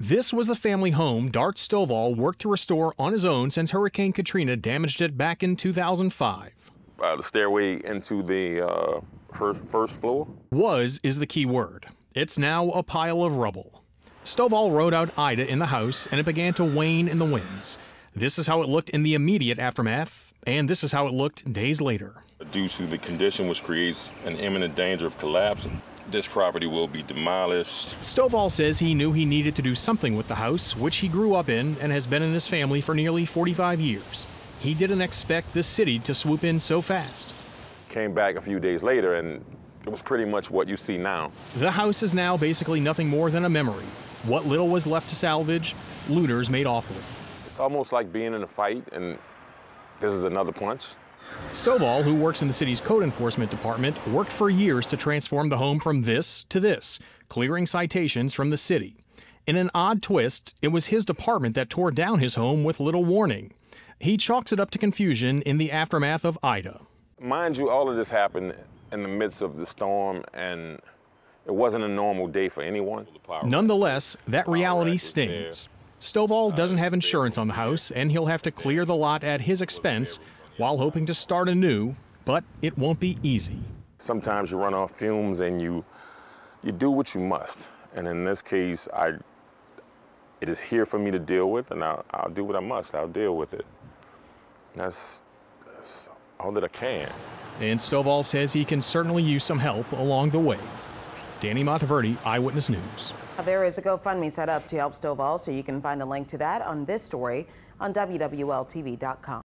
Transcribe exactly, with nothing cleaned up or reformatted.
This was the family home D'art Stovall worked to restore on his own since Hurricane Katrina damaged it back in two thousand five. Uh, the stairway into the uh, first, first floor? Was is the key word. It's now a pile of rubble. Stovall rode out Ida in the house, and it began to wane in the winds. This is how it looked in the immediate aftermath, and this is how it looked days later. Due to the condition which creates an imminent danger of collapse, this property will be demolished. Stovall says he knew he needed to do something with the house, which he grew up in and has been in his family for nearly forty-five years. He didn't expect the city to swoop in so fast. Came back a few days later, and it was pretty much what you see now. The house is now basically nothing more than a memory. What little was left to salvage, looters made off with it. It's almost like being in a fight, and this is another punch. Stovall, who works in the city's code enforcement department, worked for years to transform the home from this to this, clearing citations from the city. In an odd twist, it was his department that tore down his home with little warning. He chalks it up to confusion in the aftermath of Ida. Mind you, all of this happened in the midst of the storm, and it wasn't a normal day for anyone. Nonetheless, that reality stings. Stovall doesn't have insurance on the house, and he'll have to clear the lot at his expense while hoping to start anew, but it won't be easy. Sometimes you run off fumes and you you do what you must. And in this case, I it is here for me to deal with, and I'll, I'll do what I must. I'll deal with it. That's, that's all that I can. And Stovall says he can certainly use some help along the way. Danny Monteverdi, Eyewitness News. There is a GoFundMe set up to help Stovall, so you can find a link to that on this story on W W L T V dot com.